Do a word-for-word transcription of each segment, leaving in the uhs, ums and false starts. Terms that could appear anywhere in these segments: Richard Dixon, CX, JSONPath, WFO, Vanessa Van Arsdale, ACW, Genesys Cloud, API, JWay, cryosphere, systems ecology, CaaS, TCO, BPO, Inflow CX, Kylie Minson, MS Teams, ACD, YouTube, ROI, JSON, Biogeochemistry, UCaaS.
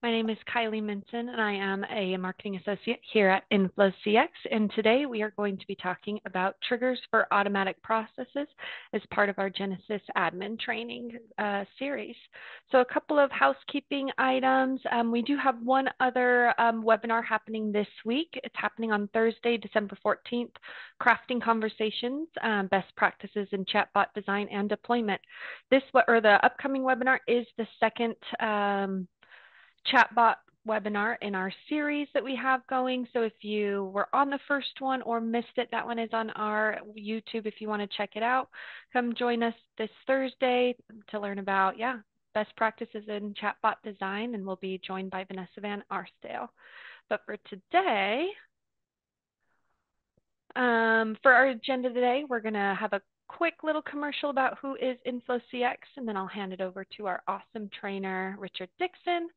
My name is Kylie Minson, and I am a marketing associate here at Inflow C X, and today we are going to be talking about triggers for automatic processes as part of our Genesys admin training uh, series. So a couple of housekeeping items. Um, we do have one other um, webinar happening this week. It's happening on Thursday, December fourteenth, Crafting Conversations, um, Best Practices in Chatbot Design and Deployment. This, or the upcoming webinar, is the second um, chatbot webinar in our series that we have going. So if you were on the first one or missed it, that one is on our YouTube if you want to check it out. Come join us this Thursday to learn about, yeah, best practices in chatbot design, and we'll be joined by Vanessa Van Arsdale. But for today, um, for our agenda today, we're going to have a quick little commercial about who is Inflow C X, and then I'll hand it over to our awesome trainer, Richard Dixon,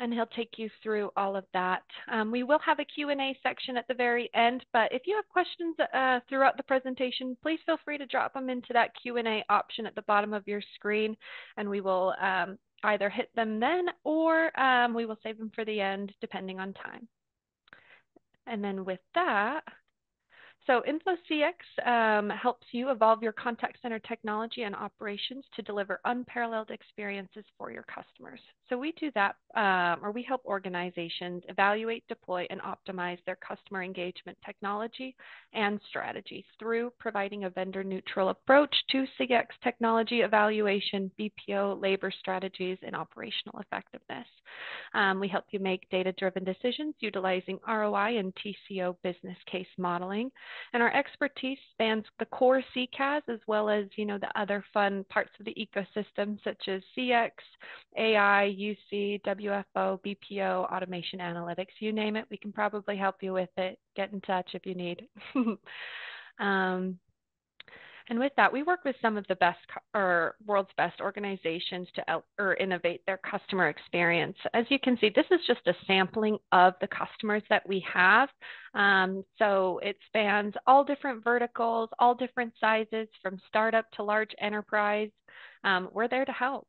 and he'll take you through all of that. Um, we will have a Q and A section at the very end, but if you have questions uh, throughout the presentation, please feel free to drop them into that Q and A option at the bottom of your screen, and we will um, either hit them then, or um, we will save them for the end, depending on time. And then with that, so Inflow C X um, helps you evolve your contact center technology and operations to deliver unparalleled experiences for your customers. So we do that, um, or we help organizations evaluate, deploy, and optimize their customer engagement technology and strategy through providing a vendor-neutral approach to C X technology evaluation, B P O, labor strategies, and operational effectiveness. Um, we help you make data-driven decisions utilizing R O I and T C O business case modeling. And our expertise spans the core CaaS as well as, you know, the other fun parts of the ecosystem such as C X, A I, U C, W F O, B P O, automation analytics, you name it. We can probably help you with it. Get in touch if you need. um, And with that, we work with some of the best or world's best organizations to out or innovate their customer experience. As you can see, this is just a sampling of the customers that we have. Um, so it spans all different verticals, all different sizes, from startup to large enterprise. Um, we're there to help.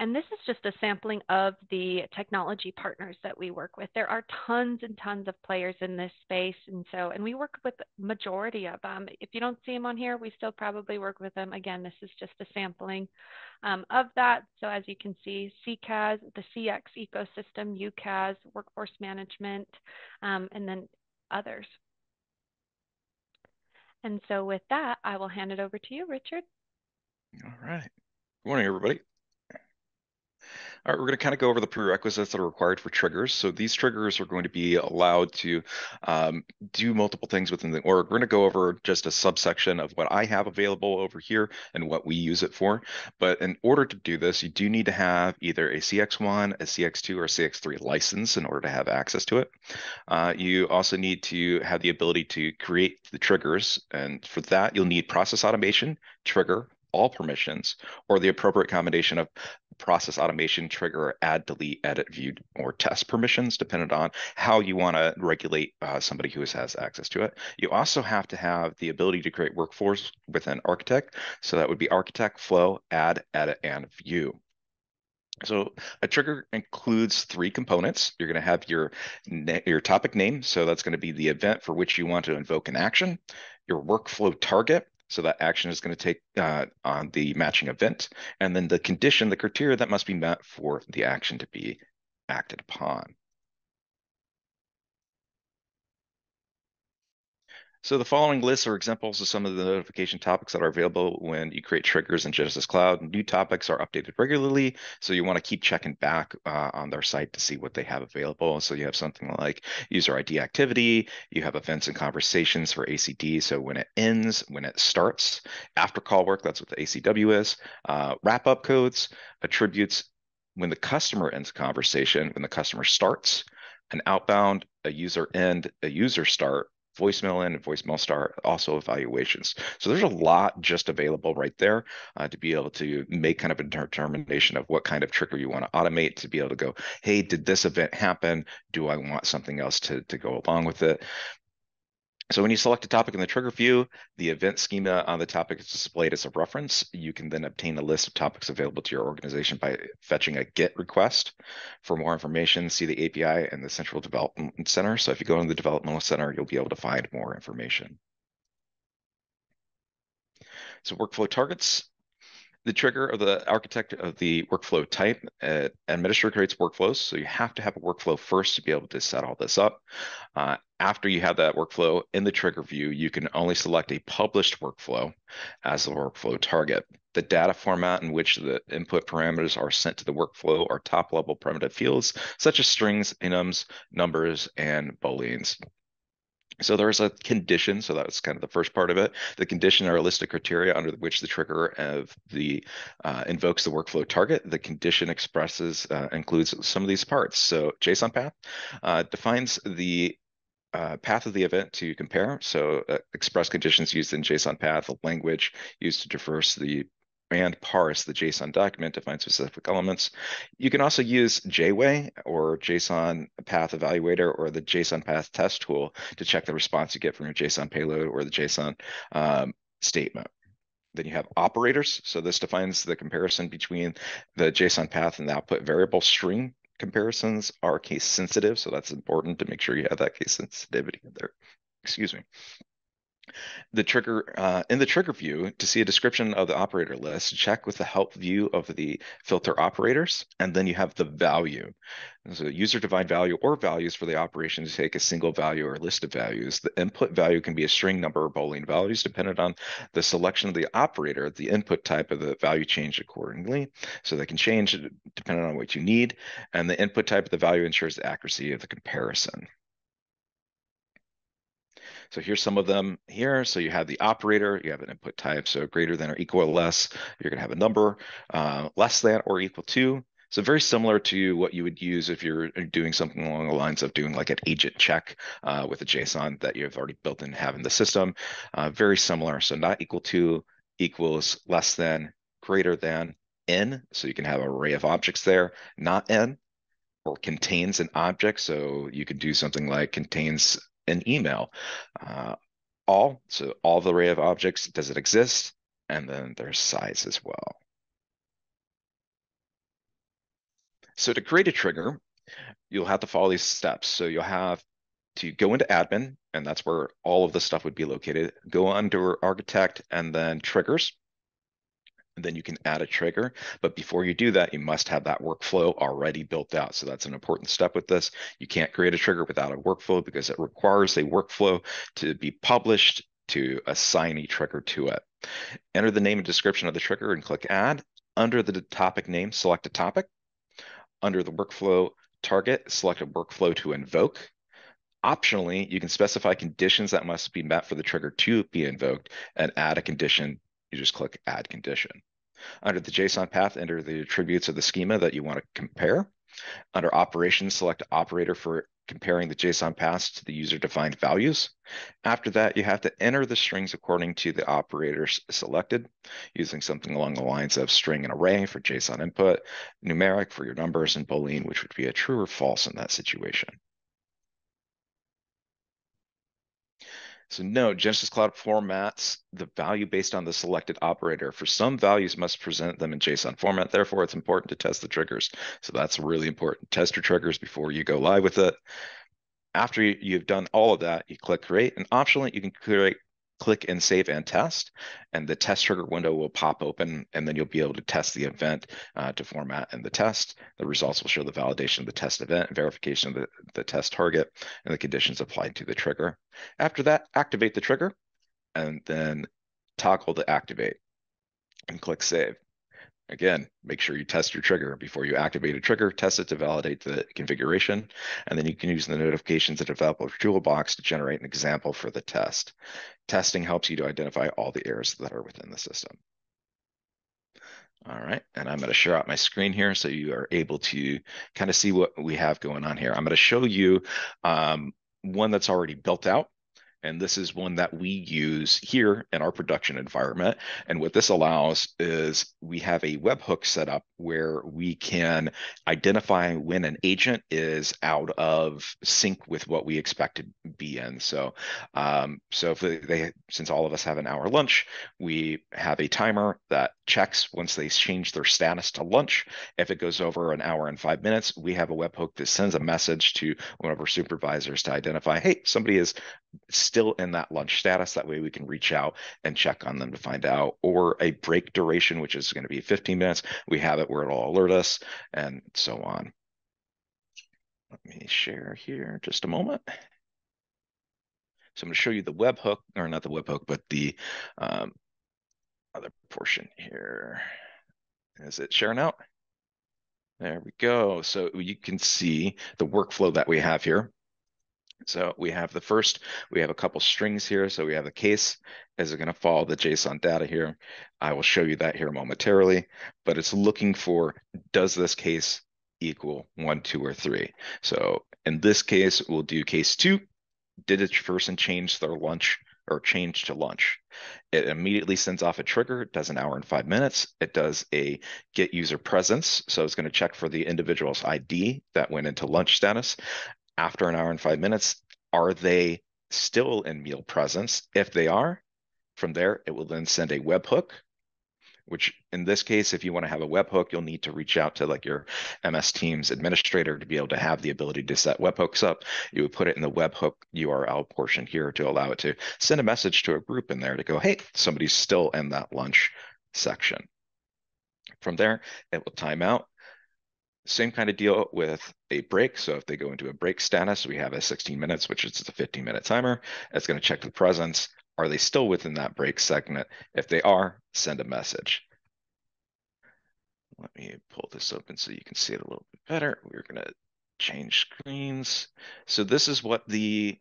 And this is just a sampling of the technology partners that we work with. There are tons and tons of players in this space. And so, and we work with the majority of them. If you don't see them on here, we still probably work with them. Again, this is just a sampling um, of that. So as you can see, CaaS, the C X ecosystem, UCaaS, workforce management, um, and then others. And so with that, I will hand it over to you, Richard. All right. Good morning, everybody. All right, we're going to kind of go over the prerequisites that are required for triggers. So these triggers are going to be allowed to um, do multiple things within the org. We're going to go over just a subsection of what I have available over here and what we use it for. But in order to do this, you do need to have either a C X one, a C X two, or a C X three license in order to have access to it. Uh, you also need to have the ability to create the triggers. And for that, you'll need process automation, trigger, all permissions, or the appropriate combination of process automation, trigger, add, delete, edit, view, or test permissions, depending on how you want to regulate uh, somebody who has access to it. You also have to have the ability to create workflows within Architect. So that would be Architect, Flow, Add, Edit, and View. So a trigger includes three components. You're going to have your, your topic name. So that's going to be the event for which you want to invoke an action, your workflow target. So that action is going to take uh, on the matching event, and then the condition, the criteria that must be met for the action to be acted upon. So the following lists are examples of some of the notification topics that are available when you create triggers in Genesys Cloud. New topics are updated regularly, so you want to keep checking back uh, on their site to see what they have available. So you have something like user I D activity, you have events and conversations for A C D, so when it ends, when it starts, after call work, that's what the A C W is, uh, wrap-up codes, attributes, when the customer ends a conversation, when the customer starts, an outbound, a user end, a user start, voicemail in and voicemail start, also evaluations. So there's a lot just available right there uh, to be able to make kind of a determination of what kind of trigger you want to automate, to be able to go, hey, did this event happen? Do I want something else to, to go along with it? So when you select a topic in the trigger view, the event schema on the topic is displayed as a reference. You can then obtain a list of topics available to your organization by fetching a GET request. For more information, see the A P I and the Central Development Center. So if you go into the Developmental Center, you'll be able to find more information. So workflow targets. The trigger of the architect of the workflow type uh, administrator creates workflows. So you have to have a workflow first to be able to set all this up. Uh, after you have that workflow in the trigger view, you can only select a published workflow as the workflow target. The data format in which the input parameters are sent to the workflow are top level primitive fields, such as strings, enums, numbers, and booleans. So there's a condition, so that's kind of the first part of it. The condition are a list of criteria under which the trigger of the uh, invokes the workflow target. The condition expresses, uh, includes some of these parts. So JSON path uh, defines the uh, path of the event to compare. So uh, express conditions used in JSON path, the language used to traverse the and parse the JSON document, define specific elements. You can also use JWay or JSON Path Evaluator or the JSON Path Test tool to check the response you get from your JSON payload or the JSON um, statement. Then you have operators. So this defines the comparison between the JSON path and the output variable. String comparisons are case sensitive, so that's important to make sure you have that case sensitivity in there. Excuse me. The trigger uh, in the trigger view, to see a description of the operator list, check with the help view of the filter operators, and then you have the value. So user defined value or values for the operation to take a single value or list of values. The input value can be a string, number, or boolean values dependent on the selection of the operator. The input type of the value changed accordingly, so they can change depending on what you need. And the input type of the value ensures the accuracy of the comparison. So here's some of them here. So you have the operator, you have an input type, so greater than or equal or less. You're going to have a number, uh, less than or equal to. So very similar to what you would use if you're doing something along the lines of doing like an agent check uh, with a JSON that you've already built in, have in the system. Uh, very similar. So not equal to equals less than, greater than, n. So you can have an array of objects there, not n, or contains an object. So you could do something like contains an email, uh, all, so all the array of objects, does it exist, and then their size as well. So to create a trigger, you'll have to follow these steps. So you'll have to go into admin, and that's where all of the stuff would be located. Go under architect and then triggers. And then you can add a trigger. But before you do that, you must have that workflow already built out. So that's an important step with this. You can't create a trigger without a workflow because it requires a workflow to be published to assign a trigger to it. Enter the name and description of the trigger and click Add. Under the topic name, select a topic. Under the workflow target, select a workflow to invoke. Optionally, you can specify conditions that must be met for the trigger to be invoked and add a condition. You just click Add Condition. Under the JSON path, enter the attributes of the schema that you want to compare. Under operations, select operator for comparing the JSON paths to the user-defined values. After that, you have to enter the strings according to the operators selected, using something along the lines of string and array for JSON input, numeric for your numbers, and boolean, which would be a true or false in that situation. So no, Genesys Cloud formats the value based on the selected operator. For some values must present them in JSON format. Therefore, it's important to test the triggers. So that's really important. Test your triggers before you go live with it. After you've done all of that, you click Create. And optionally, you can create, click and save and test. And the test trigger window will pop open. And then you'll be able to test the event uh, to format in the test. The results will show the validation of the test event, verification of the, the test target, and the conditions applied to the trigger. After that, activate the trigger and then toggle to activate and click save. Again, make sure you test your trigger before you activate a trigger, test it to validate the configuration, and then you can use the notifications that develop a toolbox to generate an example for the test. Testing helps you to identify all the errors that are within the system. All right, and I'm going to share out my screen here so you are able to kind of see what we have going on here. I'm going to show you um, one that's already built out. And this is one that we use here in our production environment. And what this allows is we have a webhook set up where we can identify when an agent is out of sync with what we expect to be in. So, um, so if they, since all of us have an hour lunch, we have a timer that checks once they change their status to lunch. If it goes over an hour and five minutes, we have a webhook that sends a message to one of our supervisors to identify, hey, somebody is still in that lunch status. That way we can reach out and check on them to find out. Or a break duration, which is going to be fifteen minutes. We have it where it'll alert us and so on. Let me share here just a moment. So I'm going to show you the webhook, or not the webhook, but the um, other portion here. Is it sharing out? There we go. So you can see the workflow that we have here. So we have the first, we have a couple strings here. So we have the case. Is it going to follow the JSON data here? I will show you that here momentarily, but it's looking for, does this case equal one, two, or three? So in this case, we'll do case two. Did each person change their lunch or change to lunch? It immediately sends off a trigger. It does an hour and five minutes. It does a get user presence. So it's going to check for the individual's I D that went into lunch status. After an hour and five minutes, are they still in meal presence? If they are, from there, it will then send a webhook, which in this case, if you want to have a webhook, you'll need to reach out to like your M S Teams administrator to be able to have the ability to set webhooks up. You would put it in the webhook U R L portion here to allow it to send a message to a group in there to go, hey, somebody's still in that lunch section. From there, it will time out. Same kind of deal with a break. So if they go into a break status, we have a sixteen minutes, which is a fifteen minute timer. It's going to check the presence. Are they still within that break segment? If they are, send a message. Let me pull this open so you can see it a little bit better. We're going to change screens. So this is what the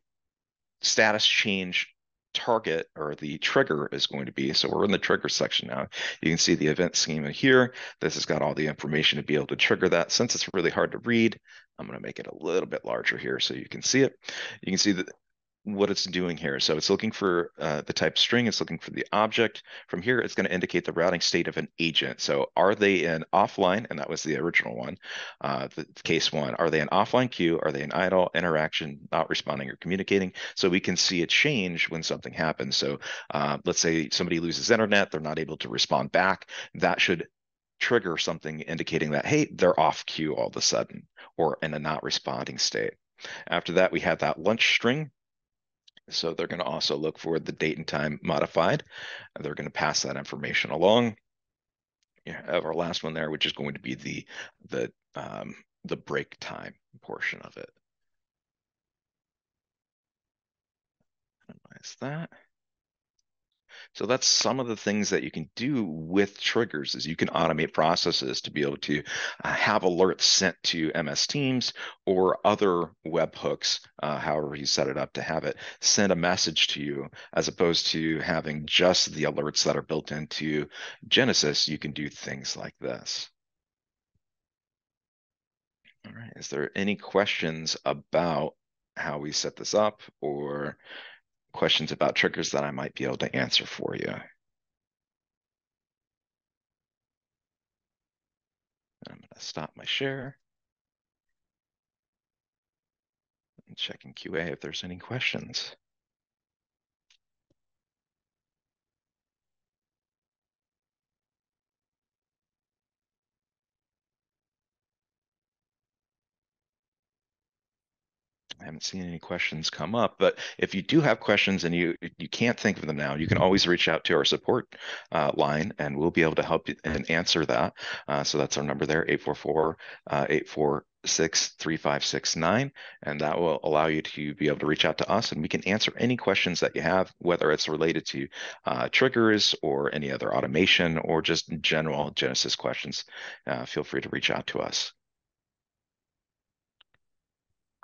status change target or the trigger is going to be. So we're in the trigger section now. You can see the event schema here. This has got all the information to be able to trigger that. Since it's really hard to read, I'm going to make it a little bit larger here so you can see it. You can see that what it's doing here. So it's looking for uh, the type string. It's looking for the object. From here, it's going to indicate the routing state of an agent. So are they in offline? And that was the original one, uh, the, the case one. Are they in offline queue? Are they in idle, interaction, not responding or communicating? So we can see a change when something happens. So uh, let's say somebody loses internet. They're not able to respond back. That should trigger something indicating that, hey, they're off queue all of a sudden or in a not responding state. After that, we have that lunch string. So they're going to also look for the date and time modified. They're going to pass that information along. You have our last one there, which is going to be the the um, the break time portion of it. Minimize that. So that's some of the things that you can do with triggers is you can automate processes to be able to uh, have alerts sent to M S Teams or other webhooks, uh, however you set it up to have it send a message to you, as opposed to having just the alerts that are built into Genesys. You can do things like this. All right, is there any questions about how we set this up or questions about triggers that I might be able to answer for you? I'm going to stop my share. I'm checking Q A if there's any questions. I haven't seen any questions come up, but if you do have questions and you you can't think of them now, you can always reach out to our support uh, line and we'll be able to help you and answer that. Uh, so that's our number there, eight four four, eight four six, three five six nine. And that will allow you to be able to reach out to us and we can answer any questions that you have, whether it's related to uh, triggers or any other automation or just general Genesys questions. Uh, feel free to reach out to us.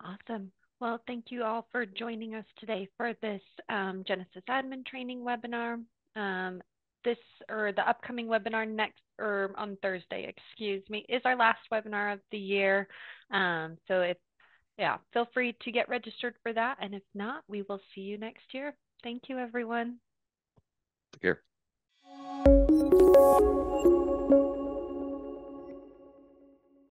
Awesome. Well, thank you all for joining us today for this um, Genesys Admin Training webinar. Um, this or the upcoming webinar next or on Thursday, excuse me, is our last webinar of the year. Um, so if yeah, feel free to get registered for that. And if not, we will see you next year. Thank you, everyone. Take care.